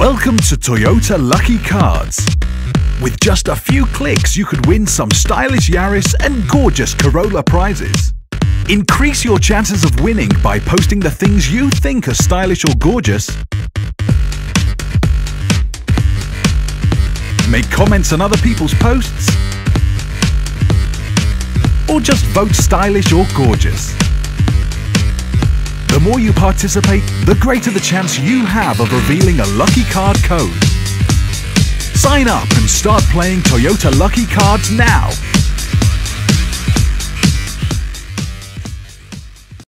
Welcome to Toyota Lucky Cards. With just a few clicks, you could win some stylish Yaris and gorgeous Corolla prizes. Increase your chances of winning by posting the things you think are stylish or gorgeous. Make comments on other people's posts. Or just vote stylish or gorgeous. The more you participate, the greater the chance you have of revealing a Lucky Card code. Sign up and start playing Toyota Lucky Cards now!